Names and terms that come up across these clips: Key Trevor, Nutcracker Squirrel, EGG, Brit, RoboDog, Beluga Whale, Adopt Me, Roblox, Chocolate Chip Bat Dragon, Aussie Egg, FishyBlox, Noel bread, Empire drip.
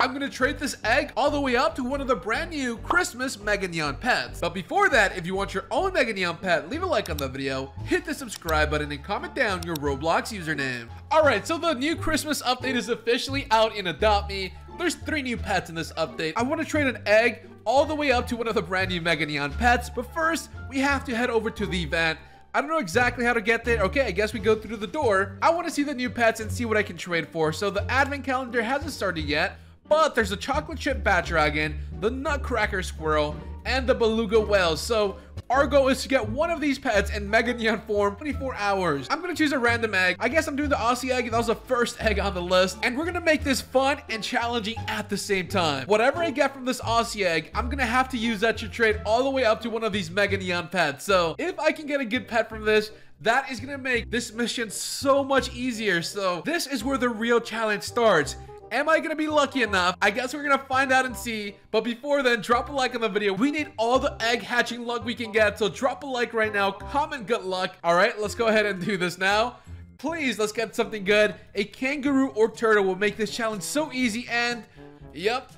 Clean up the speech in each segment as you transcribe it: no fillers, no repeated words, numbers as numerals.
I'm gonna trade this egg all the way up to one of the brand new Christmas Meganion pets. But before that, if you want your own Meganion pet, leave a like on the video, hit the subscribe button, and comment down your Roblox username. All right, so the new Christmas update is officially out in Adopt Me. There's 3 new pets in this update. I wanna trade an egg all the way up to one of the brand new Meganion pets, but first, we have to head over to the event. I don't know exactly how to get there. Okay, I guess we go through the door. I want to see the new pets and see what I can trade for. So the advent calendar hasn't started yet, but there's a chocolate chip bat dragon, the nutcracker squirrel, and the beluga whale. So our goal is to get one of these pets in Meganion form 24 hours. I'm gonna choose a random egg. I guess I'm doing the Aussie egg. That was the first egg on the list. And we're gonna make this fun and challenging at the same time. Whatever I get from this Aussie egg, I'm gonna have to use that to trade all the way up to one of these Meganion pets. So if I can get a good pet from this, that is gonna make this mission so much easier. So this is where the real challenge starts. Am I gonna be lucky enough? I guess we're gonna find out and see. But before then, drop a like on the video. We need all the egg hatching luck we can get. So drop a like right now, comment good luck. All right, let's go ahead and do this now. Please, let's get something good. A kangaroo or turtle will make this challenge so easy and, yep,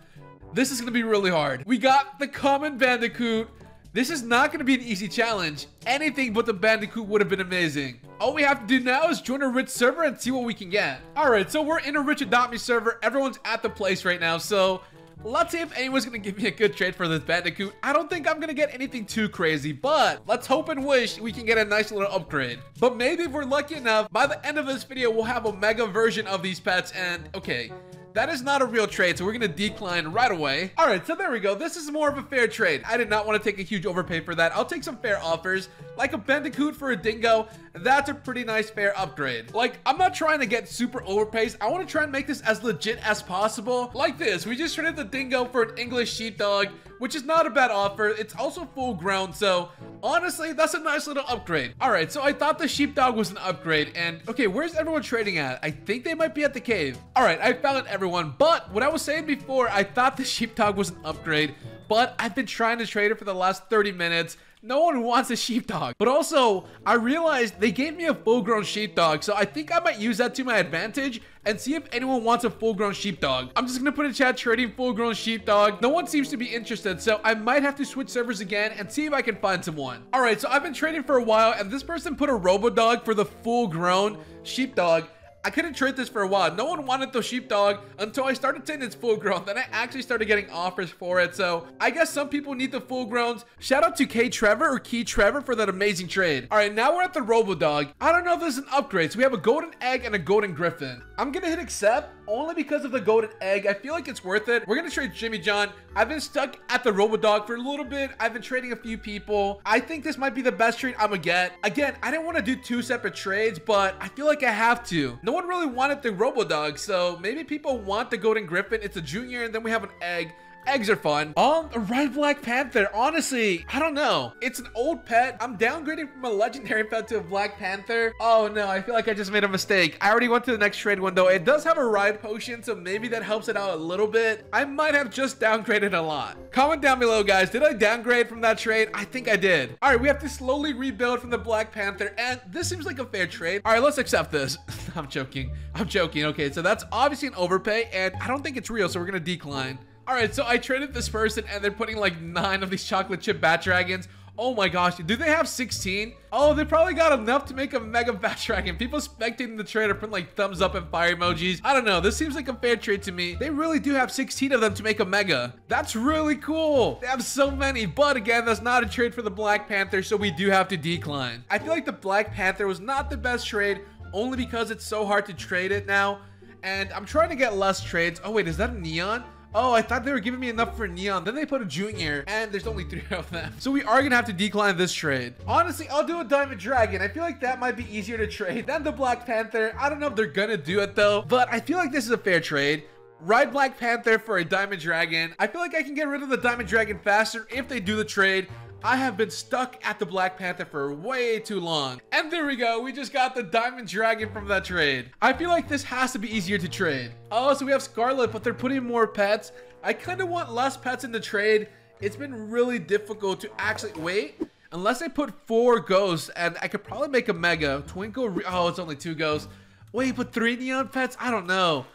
this is gonna be really hard. We got the common bandicoot. This is not gonna be an easy challenge. Anything but the bandicoot would have been amazing. All we have to do now is join a rich server and see what we can get. All right, so we're in a rich Adopt Me server. Everyone's at the place right now. So let's see if anyone's gonna give me a good trade for this bandicoot. I don't think I'm gonna get anything too crazy, but let's hope and wish we can get a nice little upgrade. But maybe if we're lucky enough, by the end of this video, we'll have a mega version of these pets. And okay, that is not a real trade, so we're gonna decline right away. All right, so there we go. This is more of a fair trade. I did not want to take a huge overpay for that. I'll take some fair offers, like a bandicoot for a dingo. That's a pretty nice fair upgrade. Like, I'm not trying to get super overpays. I want to try and make this as legit as possible. Like this, we just traded the dingo for an English sheepdog, which is not a bad offer. It's also full grown, so honestly, that's a nice little upgrade. All right, so I thought the sheepdog was an upgrade, and okay, where's everyone trading at? I think they might be at the cave. All right, I found everyone, but what I was saying before, I thought the sheepdog was an upgrade, but I've been trying to trade it for the last 30 minutes. No one wants a sheepdog. But also, I realized they gave me a full-grown sheepdog, so I think I might use that to my advantage and see if anyone wants a full-grown sheepdog. I'm just gonna put in chat, trading full-grown sheepdog. No one seems to be interested, so I might have to switch servers again and see if I can find someone. All right, so I've been trading for a while, and this person put a RoboDog for the full-grown sheepdog. I couldn't trade this for a while. No one wanted the sheepdog until I started saying it's full grown. Then I actually started getting offers for it. So I guess some people need the full growns. Shout out to Key Trevor or Key Trevor for that amazing trade. All right, now we're at the RoboDog. I don't know if this is an upgrade. So we have a golden egg and a golden griffin. I'm gonna hit accept only because of the golden egg. I feel like it's worth it. We're gonna trade Jimmy John. I've been stuck at the RoboDog for a little bit. I've been trading a few people. I think this might be the best trade I'm gonna get. Again, I didn't want to do 2 separate trades, but I feel like I have to. No one really wanted the RoboDog, so maybe people want the golden griffin. It's a junior, and then we have an egg. Eggs are fun. A red black panther. Honestly, I don't know. It's an old pet. I'm downgrading from a legendary pet to a black panther. Oh no, I feel like I just made a mistake. I already went to the next trade window. It does have a ride potion, so maybe that helps it out a little bit. I might have just downgraded a lot. Comment down below, guys. Did I downgrade from that trade? I think I did. All right, we have to slowly rebuild from the black panther, and this seems like a fair trade. All right, let's accept this. I'm joking. I'm joking. Okay, so that's obviously an overpay, and I don't think it's real, so we're gonna decline. All right, so I traded this person, and they're putting like 9 of these chocolate chip bat dragons. Oh my gosh, do they have 16? Oh, they probably got enough to make a mega bat dragon. People spectating the trade are putting like thumbs up and fire emojis. I don't know, this seems like a fair trade to me. They really do have 16 of them to make a mega. That's really cool. They have so many, but again, that's not a trade for the black panther, so we do have to decline. I feel like the black panther was not the best trade, only because it's so hard to trade it now, and I'm trying to get less trades. Oh wait, is that a neon? Oh, I thought they were giving me enough for neon. Then they put a junior, and there's only 3 of them. So we are going to have to decline this trade. Honestly, I'll do a diamond dragon. I feel like that might be easier to trade than the black panther. I don't know if they're going to do it, though. But I feel like this is a fair trade. Ride black panther for a diamond dragon. I feel like I can get rid of the diamond dragon faster if they do the trade. I have been stuck at the black panther for way too long. And there we go. We just got the diamond dragon from that trade. I feel like this has to be easier to trade. Oh, so we have Scarlet, but they're putting more pets. I kind of want less pets in the trade. It's been really difficult to actually wait. Unless I put 4 ghosts, and I could probably make a mega. Twinkle, oh, it's only 2 ghosts. Wait, but 3 neon pets? I don't know.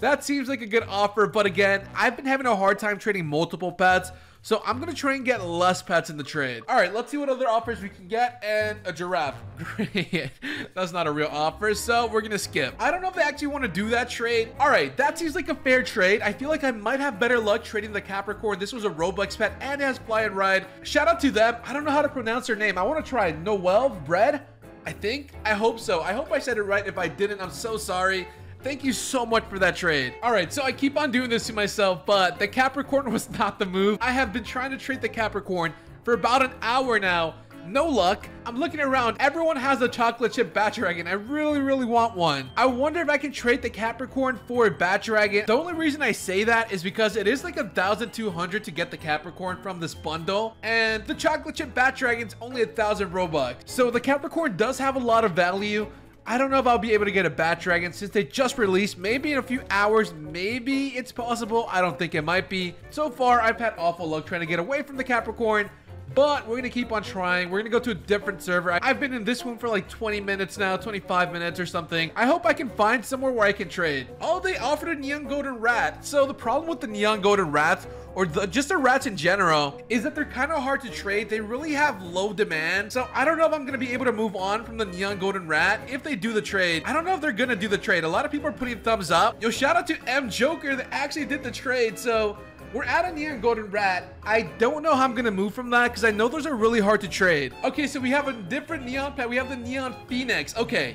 That seems like a good offer, but again, I've been having a hard time trading multiple pets, so I'm gonna try and get less pets in the trade. All right, let's see what other offers we can get. And a giraffe. Great. That's not a real offer, so we're gonna skip. I don't know if they actually want to do that trade. All right, that seems like a fair trade. I feel like I might have better luck trading the Capricorn. This was a Roblox pet and has fly and ride. Shout out to them. I don't know how to pronounce their name. I want to try Noel bread, I think. I hope so. I hope I said it right. If I didn't, I'm so sorry. Thank you so much for that trade. All right, so I keep on doing this to myself, but the Capricorn was not the move. I have been trying to trade the Capricorn for about an hour now. No luck. I'm looking around. Everyone has a Chocolate Chip Bat Dragon. I really want one. I wonder if I can trade the Capricorn for a Bat Dragon. The only reason I say that is because it is like 1,200 to get the Capricorn from this bundle, and the Chocolate Chip Bat Dragon's only 1,000 Robux. So the Capricorn does have a lot of value. I don't know if I'll be able to get a Bat Dragon since they just released. Maybe in a few hours, maybe it's possible. I don't think it might be. So far, I've had awful luck trying to get away from the Capricorn, but we're going to keep on trying. We're going to go to a different server. I've been in this one for like 20 minutes now, 25 minutes or something. I hope I can find somewhere where I can trade. Oh, they offered a neon golden rat. So the problem with the neon golden rats, or just the rats in general, is that they're kind of hard to trade. They really have low demand. So I don't know if I'm going to be able to move on from the neon golden rat if they do the trade. I don't know if they're going to do the trade. A lot of people are putting thumbs up. Yo, shout out to M Joker that actually did the trade. So we're at a neon golden rat. I don't know how I'm gonna move from that because I know those are really hard to trade. Okay, so we have a different neon pet. We have the neon phoenix. Okay,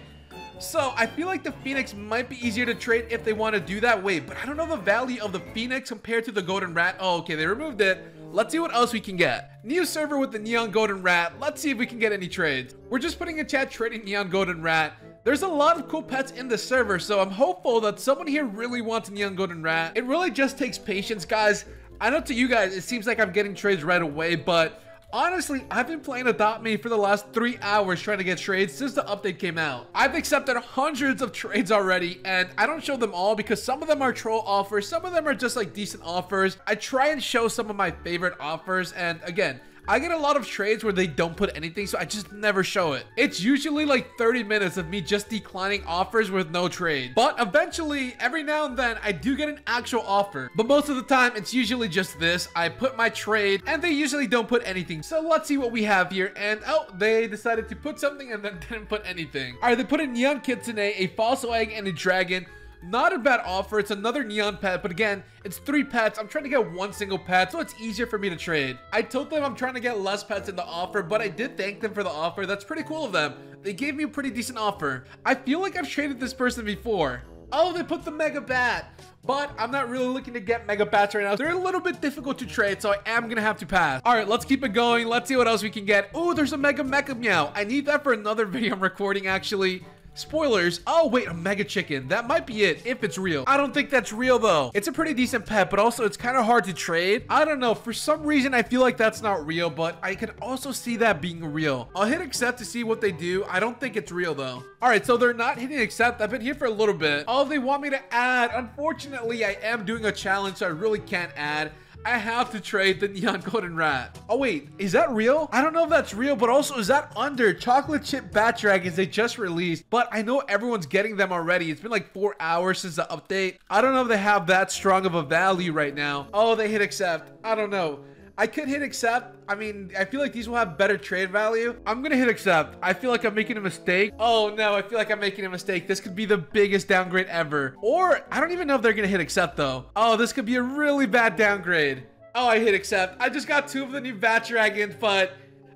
so I feel like the phoenix might be easier to trade if they want to do that. Wait, but I don't know the value of the phoenix compared to the golden rat. Oh, okay, they removed it. Let's see what else we can get. New server with the neon golden rat. Let's see if we can get any trades. We're just putting a chat trading neon golden rat. There's a lot of cool pets in the server, so I'm hopeful that someone here really wants a neon golden rat. It really just takes patience, guys. I know to you guys, it seems like I'm getting trades right away, but honestly, I've been playing Adopt Me for the last 3 hours trying to get trades since the update came out. I've accepted hundreds of trades already, and I don't show them all because some of them are troll offers, some of them are just like decent offers. I try and show some of my favorite offers, and again, I get a lot of trades where they don't put anything, so I just never show it. It's usually like 30 minutes of me just declining offers with no trade. But eventually, every now and then, I do get an actual offer. But most of the time, it's usually just this. I put my trade, and they usually don't put anything. So let's see what we have here. And oh, they decided to put something and then didn't put anything. All right, they put a neon kitsune, a fossil egg, and a dragon. Not a bad offer. It's another neon pet, but again, it's 3 pets. I'm trying to get one single pet, so it's easier for me to trade. I told them I'm trying to get less pets in the offer, but I did thank them for the offer. That's pretty cool of them. They gave me a pretty decent offer. I feel like I've traded this person before. Oh, they put the mega bat, but I'm not really looking to get mega bats right now. They're a little bit difficult to trade, so I am gonna have to pass. All right, let's keep it going. Let's see what else we can get. Oh, there's a mega mecha meow. I need that for another video I'm recording, actually. Spoilers. Oh, wait, a mega chicken. That might be it, if it's real. I don't think that's real, though. It's a pretty decent pet, but also it's kind of hard to trade. I don't know. For some reason, I feel like that's not real, but I could also see that being real. I'll hit accept to see what they do. I don't think it's real, though. All right, so they're not hitting accept. I've been here for a little bit. Oh, they want me to add. Unfortunately, I am doing a challenge, so I really can't add. I have to trade the neon golden rat. Oh wait, is that real? I don't know if that's real, but also is that under Chocolate Chip Bat Dragons they just released, but I know everyone's getting them already. It's been like 4 hours since the update. I don't know if they have that strong of a value right now. Oh, they hit accept. I don't know. I could hit accept. I mean, I feel like these will have better trade value. I'm gonna hit accept. I feel like I'm making a mistake. Oh no, I feel like I'm making a mistake. This could be the biggest downgrade ever. Or I don't even know if they're gonna hit accept though. Oh, this could be a really bad downgrade. Oh, I hit accept. I just got 2 of the new Bat Dragons, but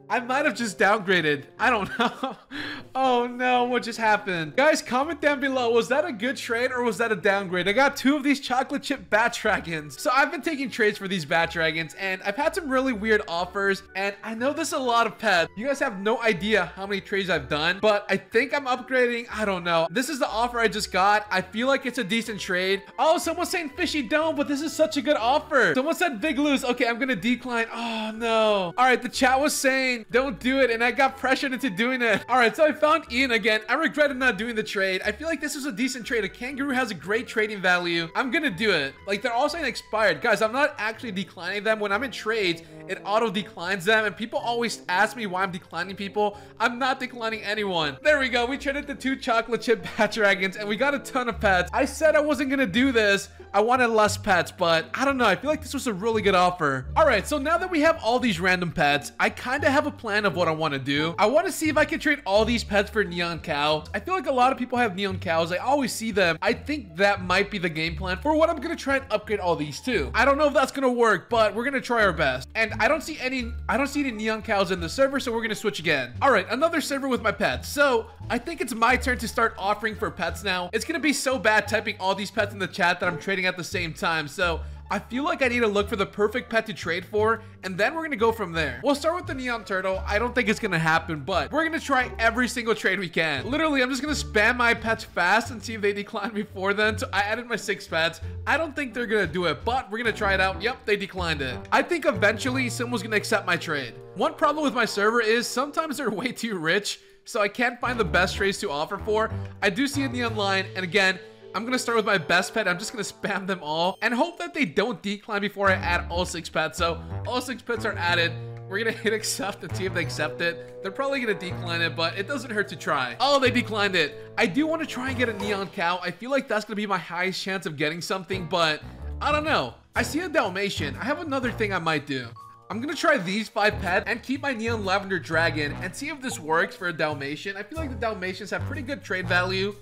I might have just downgraded. I don't know. Oh no, what just happened? Guys, comment down below. Was that a good trade or was that a downgrade? I got 2 of these Chocolate Chip Bat Dragons. So I've been taking trades for these Bat Dragons and I've had some really weird offers. And I know there's a lot of pets. You guys have no idea how many trades I've done, but I think I'm upgrading. I don't know. This is the offer I just got. I feel like it's a decent trade. Oh, someone's saying fishy dome, but this is such a good offer. Someone said big lose. Okay, I'm gonna decline. Oh no. All right, the chat was saying, don't do it, and I got pressured into doing it. All right, so I found Ian again. I regretted not doing the trade. I feel like this is a decent trade. A kangaroo has a great trading value. I'm gonna do it. Like, they're also expired. Guys, I'm not actually declining them. When I'm in trades, it auto declines them, and people always ask me why I'm declining people. I'm not declining anyone. There we go. We traded the 2 chocolate chip bat dragons, and we got a ton of pets. I said I wasn't gonna do this. I wanted less pets, but I don't know. I feel like this was a really good offer. All right, so now that we have all these random pets, I kind of have a plan of what I want to do. I want to see if I can trade all these pets for neon cow. I feel like a lot of people have neon cows. I always see them. I think that might be the game plan for what I'm going to try and upgrade all these to. I don't know if that's going to work, but we're going to try our best. And I don't see any neon cows in the server, so we're going to switch again. All right, another server with my pets. So I think it's my turn to start offering for pets now. It's going to be so bad typing all these pets in the chat that I'm trading at the same time. So I feel like I need to look for the perfect pet to trade for, and then we're gonna go from there. We'll start with the neon turtle. I don't think it's gonna happen, but we're gonna try every single trade we can. Literally, I'm just gonna spam my pets fast and see if they decline before then. So I added my 6 pets. I don't think they're gonna do it, but we're gonna try it out. Yep, they declined it. I think eventually someone's gonna accept my trade. One problem with my server is sometimes they're way too rich, so I can't find the best trades to offer for. I do see a neon lion, and again, I'm gonna start with my best pet. I'm just gonna spam them all and hope that they don't decline before I add all 6 pets. So all 6 pets are added. We're gonna hit accept and see if they accept it. They're probably gonna decline it, but it doesn't hurt to try. Oh, they declined it. I do want to try and get a neon cow. I feel like that's gonna be my highest chance of getting something, but I don't know. I see a Dalmatian. I have another thing I might do. I'm gonna try these 5 pets and keep my neon lavender dragon and see if this works for a Dalmatian. I feel like the Dalmatians have pretty good trade value.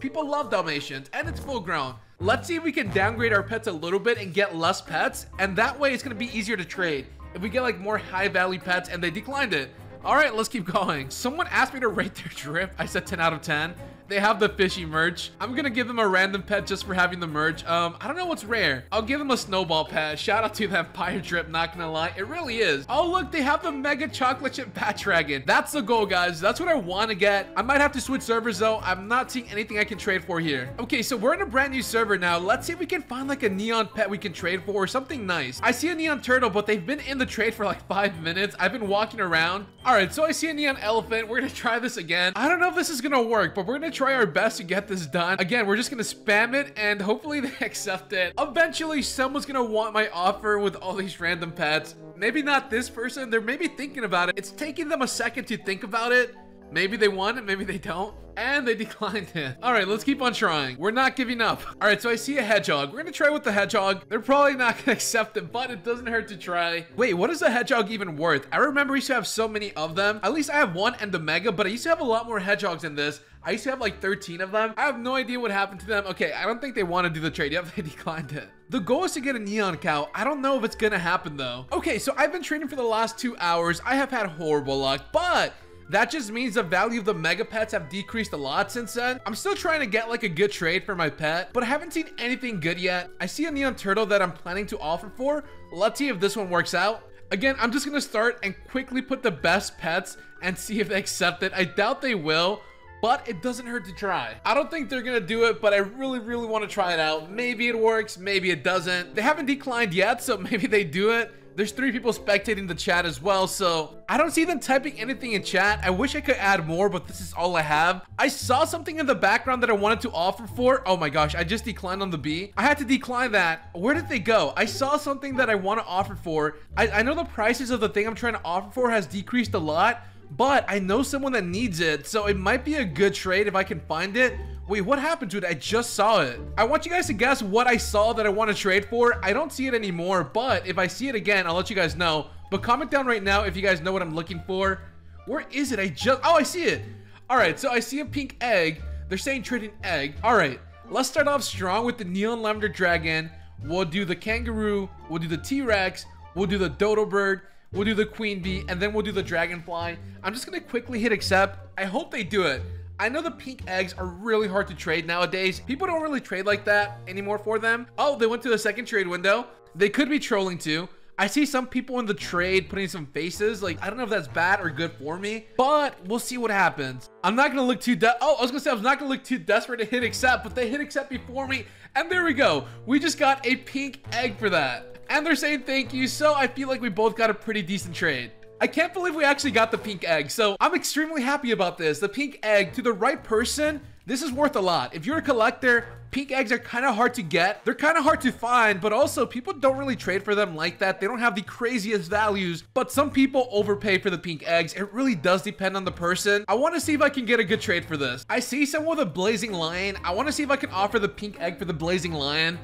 People love Dalmatians, and it's full grown. Let's see if we can downgrade our pets a little bit and get less pets, and that way it's gonna be easier to trade. If we get like more high value pets, and they declined it. All right, let's keep going. Someone asked me to rate their drip. I said 10 out of 10. They have the fishy merch. I'm gonna give them a random pet just for having the merch. I don't know what's rare. I'll give them a snowball pet. Shout out to the Empire drip, not gonna lie. It really is. Oh, look, they have the mega chocolate chip bat dragon. That's the goal, guys. That's what I wanna get. I might have to switch servers though. I'm not seeing anything I can trade for here. Okay, so we're in a brand new server now. Let's see if we can find like a neon pet we can trade for or something nice. I see a neon turtle, but they've been in the trade for like 5 minutes. I've been walking around. All right, so I see a neon elephant. We're gonna try this again. I don't know if this is gonna work, but we're gonna try our best to get this done. Again, we're just gonna spam it and hopefully they accept it. Eventually, someone's gonna want my offer with all these random pets. Maybe not this person. They're maybe thinking about it. It's taking them a second to think about it. Maybe they want it, maybe they don't. And they declined it. All right, let's keep on trying. We're not giving up. All right, so I see a hedgehog. We're gonna try with the hedgehog. They're probably not gonna accept it, but it doesn't hurt to try. Wait, what is a hedgehog even worth? I remember I used to have so many of them. At least I have one and the mega, but I used to have a lot more hedgehogs than this. I used to have like 13 of them. I have no idea what happened to them. Okay, I don't think they want to do the trade. Yep, they declined it. The goal is to get a neon cow. I don't know if it's gonna happen though. Okay, so I've been trading for the last 2 hours. I have had horrible luck, but that just means the value of the mega pets have decreased a lot since then. I'm still trying to get like a good trade for my pet, but I haven't seen anything good yet. I see a neon turtle that I'm planning to offer for. Let's see if this one works out. Again, I'm just gonna start and quickly put the best pets and see if they accept it. I doubt they will, but it doesn't hurt to try. I don't think they're gonna do it, but I really wanna try it out. Maybe it works, maybe it doesn't. They haven't declined yet, so maybe they do it. There's 3 people spectating the chat as well, so I don't see them typing anything in chat. I wish I could add more, but this is all I have. I saw something in the background that I wanted to offer for. Oh my gosh, I just declined on the B. I had to decline that. Where did they go? I saw something that I want to offer for. I know the prices of the thing I'm trying to offer for has decreased a lot, but I know someone that needs it, so it might be a good trade if I can find it. Wait, what happened to it? I just saw it. I want you guys to guess what I saw that I want to trade for. I don't see it anymore, but if I see it again, I'll let you guys know. But comment down right now if you guys know what I'm looking for. Where is it? Oh, I see it. All right, so I see a pink egg. They're saying trade an egg. All right, let's start off strong with the neon lavender dragon. We'll do the kangaroo. We'll do the T-Rex. We'll do the dodo bird. We'll do the queen bee, and then we'll do the dragonfly. I'm just gonna quickly hit accept. I hope they do it. I know the pink eggs are really hard to trade nowadays. People don't really trade like that anymore for them. Oh, they went to the second trade window. They could be trolling too. I see some people in the trade putting some faces. Like, I don't know if that's bad or good for me, but we'll see what happens. I'm not gonna look too I'm not gonna look too desperate to hit accept, but they hit accept before me. And there we go. We just got a pink egg for that. And they're saying thank you, so I feel like we both got a pretty decent trade. I can't believe we actually got the pink egg, so I'm extremely happy about this. The pink egg, to the right person, this is worth a lot. If you're a collector, pink eggs are kind of hard to get. They're kind of hard to find, but also people don't really trade for them like that. They don't have the craziest values, but some people overpay for the pink eggs. It really does depend on the person. I want to see if I can get a good trade for this. I see someone with a blazing lion. I want to see if I can offer the pink egg for the blazing lion.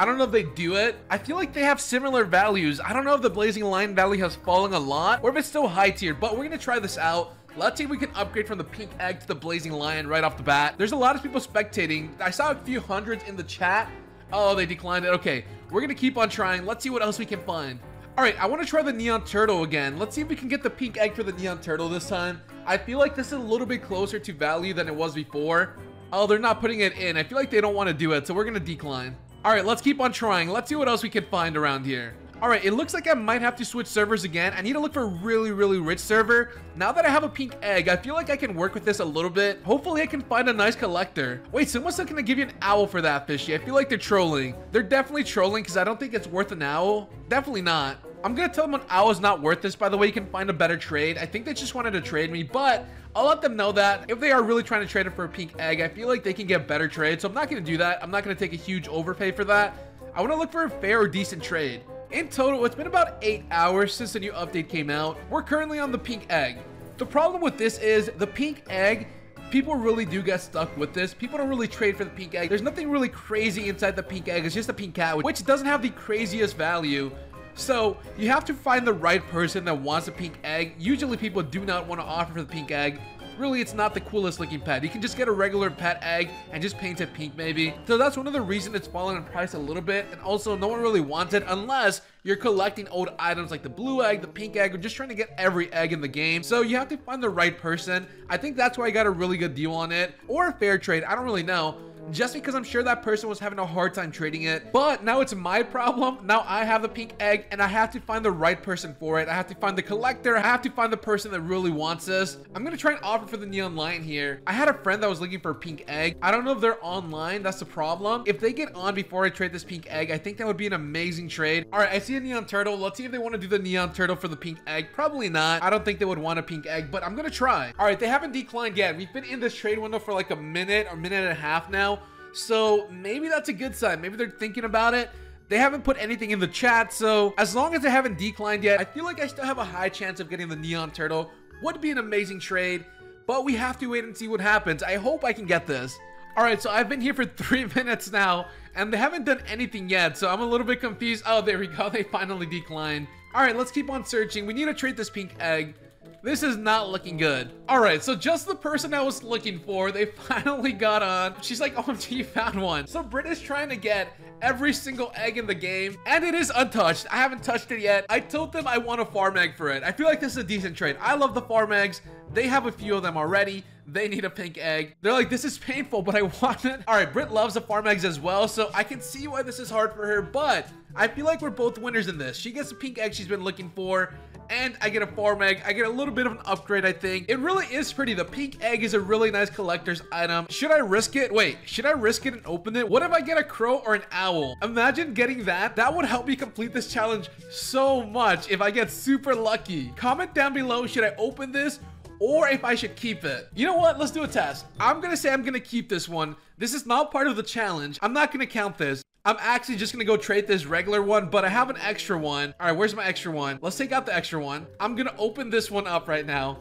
I don't know if they do it. I feel like they have similar values. I don't know if the blazing lion value has fallen a lot or if it's still high tier, but we're going to try this out. Let's see if we can upgrade from the pink egg to the blazing lion right off the bat. There's a lot of people spectating. I saw a few hundreds in the chat. Oh, they declined it. Okay, we're going to keep on trying. Let's see what else we can find. All right, I want to try the neon turtle again. Let's see if we can get the pink egg for the neon turtle this time. I feel like this is a little bit closer to value than it was before. Oh, they're not putting it in. I feel like they don't want to do it, so we're going to decline. All right, let's keep on trying. Let's see what else we can find around here. All right, it looks like I might have to switch servers again. I need to look for a really, really rich server. Now that I have a pink egg, I feel like I can work with this a little bit. Hopefully, I can find a nice collector. Wait, someone's looking to give you an owl for that, Fishy. I feel like they're trolling. They're definitely trolling because I don't think it's worth an owl. Definitely not. I'm going to tell them an owl is not worth this. By the way, you can find a better trade. I think they just wanted to trade me, but I'll let them know that if they are really trying to trade it for a pink egg, I feel like they can get better trade. So I'm not going to do that. I'm not going to take a huge overpay for that. I want to look for a fair or decent trade. In total, it's been about 8 hours since the new update came out. We're currently on the pink egg. The problem with this is the pink egg, people really do get stuck with this. People don't really trade for the pink egg. There's nothing really crazy inside the pink egg. It's just a pink cat, which doesn't have the craziest value. So you have to find the right person that wants a pink egg. Usually people do not want to offer for the pink egg. Really, it's not the coolest looking pet. You can just get a regular pet egg and just paint it pink maybe. So that's one of the reasons it's fallen in price a little bit. And also no one really wants it unless you're collecting old items like the blue egg, the pink egg, or just trying to get every egg in the game. So you have to find the right person. I think that's why I got a really good deal on it, or a fair trade. I don't really know, just because I'm sure that person was having a hard time trading it. But now it's my problem. Now I have the pink egg and I have to find the right person for it. I have to find the collector. I have to find the person that really wants this. I'm going to try and offer for the neon lion here. I had a friend that was looking for a pink egg. I don't know if they're online. That's the problem. If they get on before I trade this pink egg, I think that would be an amazing trade. All right, I see a neon turtle. Let's see if they want to do the neon turtle for the pink egg. Probably not. I don't think they would want a pink egg, but I'm going to try. All right, they haven't declined yet. We've been in this trade window for like a minute or minute and a half now. So maybe that's a good sign. Maybe they're thinking about it. They haven't put anything in the chat, so as long as they haven't declined yet, I feel like I still have a high chance of getting the neon turtle. Would be an amazing trade, but we have to wait and see what happens. I hope I can get this. All right, so I've been here for 3 minutes now and they haven't done anything yet, so I'm a little bit confused. Oh, there we go, they finally declined. All right, let's keep on searching. We need to trade this pink egg. This is not looking good. All right, so just the person I was looking for, they finally got on. She's like, OMG, you found one. So Brit is trying to get every single egg in the game, and it is untouched. I haven't touched it yet. I told them I want a farm egg for it. I feel like this is a decent trade. I love the farm eggs. They have a few of them already. They need a pink egg. They're like, this is painful, but I want it. All right, Brit loves the farm eggs as well, so I can see why this is hard for her, but I feel like we're both winners in this. She gets a pink egg she's been looking for, and I get a farm egg. I get a little bit of an upgrade, I think. It really is pretty. The pink egg is a really nice collector's item. Should I risk it? Wait, should I risk it and open it? What if I get a crow or an owl? Imagine getting that. That would help me complete this challenge so much if I get super lucky. Comment down below, should I open this or if I should keep it? You know what? Let's do a test. I'm going to say I'm going to keep this one. This is not part of the challenge. I'm not going to count this. I'm actually just going to go trade this regular one, but I have an extra one. All right, where's my extra one? Let's take out the extra one. I'm going to open this one up right now.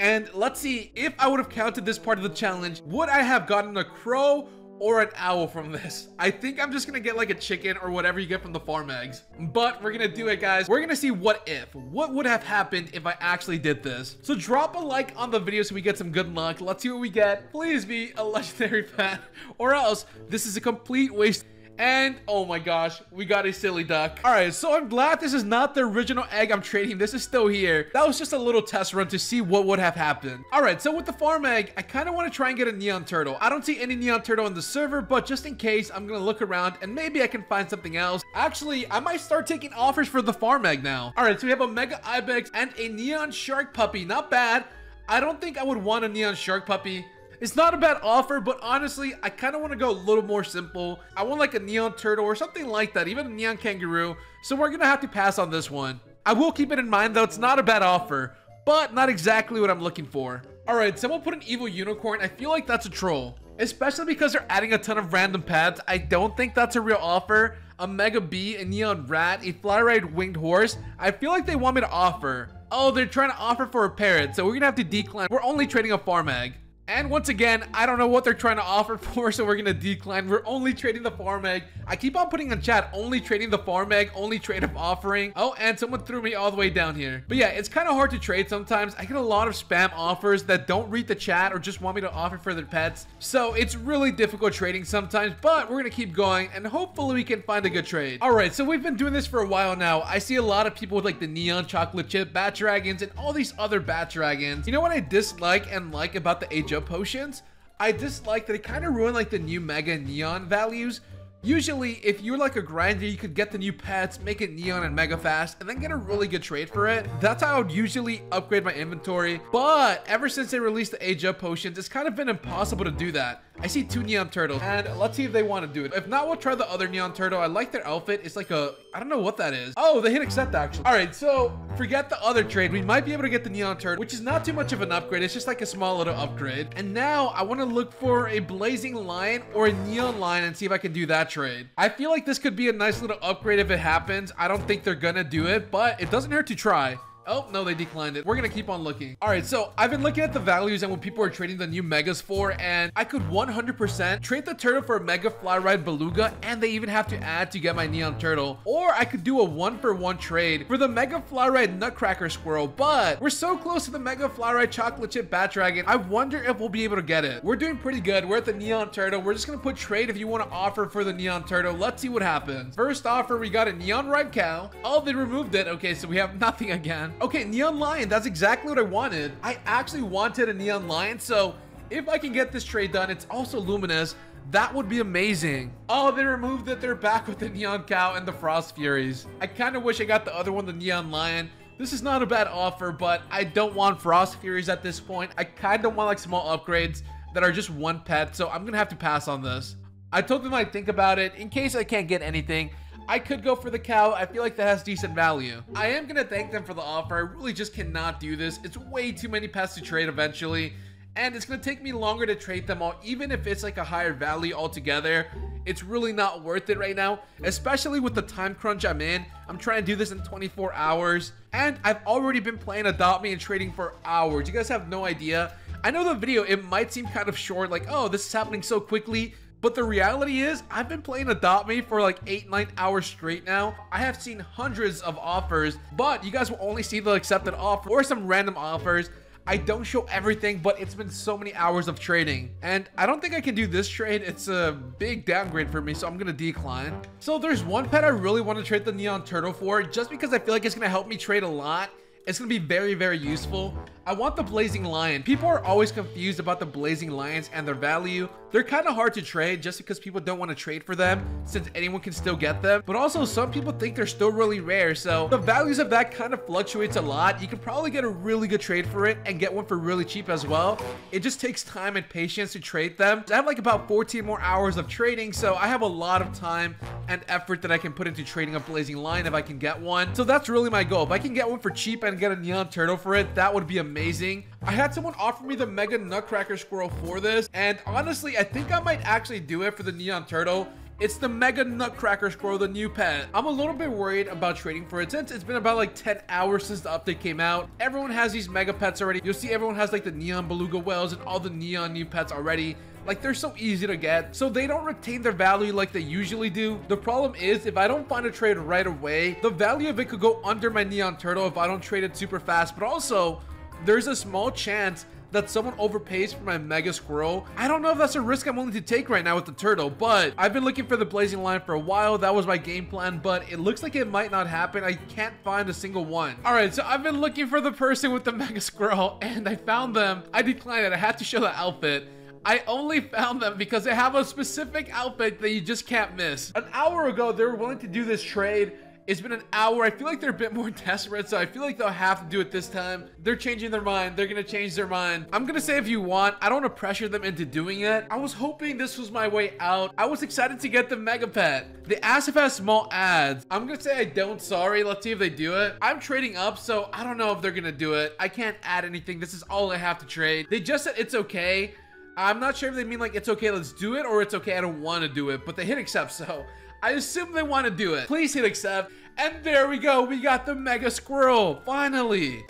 And let's see if I would have counted this part of the challenge. Would I have gotten a crow or an owl from this? I think I'm just gonna get like a chicken or whatever you get from the farm eggs, but we're gonna do it, guys. We're gonna see what would have happened if I actually did this. So drop a like on the video so we get some good luck. Let's see what we get. Please be a legendary pet or else this is a complete waste. And oh my gosh, we got a silly duck. All right, so I'm glad this is not the original egg I'm trading. This is still here. That was just a little test run to see what would have happened. All right, so with the farm egg, I kind of want to try and get a neon turtle. I don't see any neon turtle on the server, but just in case, I'm going to look around and maybe I can find something else. Actually, I might start taking offers for the farm egg now. All right, so we have a mega ibex and a neon shark puppy. Not bad. I don't think I would want a neon shark puppy. It's not a bad offer, but honestly, I kind of want to go a little more simple. I want like a neon turtle or something like that, even a neon kangaroo. So we're going to have to pass on this one. I will keep it in mind, though. It's not a bad offer, but not exactly what I'm looking for. All right, someone put an evil unicorn. I feel like that's a troll, especially because they're adding a ton of random pets. I don't think that's a real offer. A mega bee, a neon rat, a fly-ride winged horse. I feel like they want me to offer. Oh, they're trying to offer for a parrot, so we're gonna have to decline. We're only trading a farm egg. And once again, I don't know what they're trying to offer for, so we're gonna decline. We're only trading the farm egg. I keep on putting in chat, only trading the farm egg, only trade up offering. Oh, and someone threw me all the way down here. But yeah, it's kind of hard to trade sometimes. I get a lot of spam offers that don't read the chat or just want me to offer for their pets. So it's really difficult trading sometimes, but we're gonna keep going and hopefully we can find a good trade. All right, so we've been doing this for a while now. I see a lot of people with like the neon chocolate chip bat dragons and all these other bat dragons. You know what I dislike and like about the AJ potions? I dislike that it kind of ruined like the new mega neon values. Usually if you're like a grinder, you could get the new pets, make it neon and mega fast, and then get a really good trade for it. That's how I would usually upgrade my inventory, but ever since they released the age up potions, it's kind of been impossible to do that. I see 2 neon turtles and let's see if they want to do it. If not, we'll try the other neon turtle. I like their outfit. It's like a, I don't know what that is. Oh, they hit accept actually. All right, so forget the other trade. We might be able to get the neon turtle, which is not too much of an upgrade. It's just like a small little upgrade. And now I want to look for a blazing lion or a neon lion and see if I can do that trade. I feel like this could be a nice little upgrade if it happens. I don't think they're gonna do it, but it doesn't hurt to try. Oh, no, they declined it. We're gonna keep on looking. All right, so I've been looking at the values and what people are trading the new megas for, and I could 100% trade the turtle for a mega fly ride beluga, and they even have to add to get my neon turtle. Or I could do a 1-for-1 trade for the mega fly ride nutcracker squirrel, but we're so close to the mega fly ride chocolate chip bat dragon. I wonder if we'll be able to get it. We're doing pretty good. We're at the neon turtle. We're just gonna put trade if you want to offer for the neon turtle. Let's see what happens. First offer, we got a neon ripe cow. Oh, they removed it. Okay, so we have nothing again. Okay, neon lion, that's exactly what I wanted. I actually wanted a neon lion, so if I can get this trade done, it's also luminous, that would be amazing. Oh, they removed it. They're back with the neon cow and the frost furies. I kind of wish I got the other one, the neon lion. This is not a bad offer, but I don't want frost furies at this point. I kind of want like small upgrades that are just one pet, so I'm gonna have to pass on this. I told them I'd think about it in case I can't get anything. I could go for the cow. I feel like that has decent value. I am gonna thank them for the offer. I really just cannot do this. It's way too many pets to trade eventually, and it's gonna take me longer to trade them all. Even if it's like a higher value altogether, it's really not worth it right now, especially with the time crunch I'm in. I'm trying to do this in 24 hours, and I've already been playing Adopt Me and trading for hours. You guys have no idea. I know the video, it might seem kind of short, like, oh, this is happening so quickly. But the reality is, I've been playing Adopt Me for like 8-9 hours straight now. I have seen hundreds of offers, but you guys will only see the accepted offer or some random offers. I don't show everything, but it's been so many hours of trading. And I don't think I can do this trade. It's a big downgrade for me, so I'm gonna decline. So there's one pet I really want to trade the neon turtle for, just because I feel like it's gonna help me trade a lot. It's gonna be very, very useful. I want the blazing lion. People are always confused about the blazing lions and their value. They're kind of hard to trade just because people don't want to trade for them since anyone can still get them. But also some people think they're still really rare. So the values of that kind of fluctuates a lot. You can probably get a really good trade for it and get one for really cheap as well. It just takes time and patience to trade them. I have like about 14 more hours of trading. So I have a lot of time and effort that I can put into trading a blazing lion if I can get one. So that's really my goal. If I can get one for cheap and get a neon turtle for it, that would be amazing. I had someone offer me the mega nutcracker squirrel for this, and honestly I think I might actually do it for the neon turtle. It's the mega nutcracker squirrel, the new pet. I'm a little bit worried about trading for it since it's been about like 10 hours since the update came out. Everyone has these mega pets already. You'll see everyone has like the neon beluga whales and all the neon new pets already. Like, they're so easy to get, so they don't retain their value like they usually do. The problem is, if I don't find a trade right away, the value of it could go under my neon turtle if I don't trade it super fast. But also, there's a small chance that someone overpays for my mega squirrel. I don't know if that's a risk I'm willing to take right now with the turtle, but I've been looking for the blazing lion for a while. That was my game plan, but it looks like it might not happen. I can't find a single one. All right, so I've been looking for the person with the mega squirrel, and I found them. I declined it. I had to show the outfit. I only found them because they have a specific outfit that you just can't miss. An hour ago, they were willing to do this trade. It's been an hour. I feel like they're a bit more desperate, so I feel like they'll have to do it this time. They're changing their mind. They're gonna change their mind. I'm gonna say if you want. I don't want to pressure them into doing it. I was hoping this was my way out. I was excited to get the mega pet. They asked if I have small ads. I'm gonna say I don't. Sorry. Let's see if they do it. I'm trading up, so I don't know if they're gonna do it. I can't add anything. This is all I have to trade. They just said it's okay. I'm not sure if they mean like it's okay, let's do it, or it's okay, I don't want to do it, but they hit accept, so I assume they want to do it. Please hit accept. And there we go. We got the mega squirrel finally.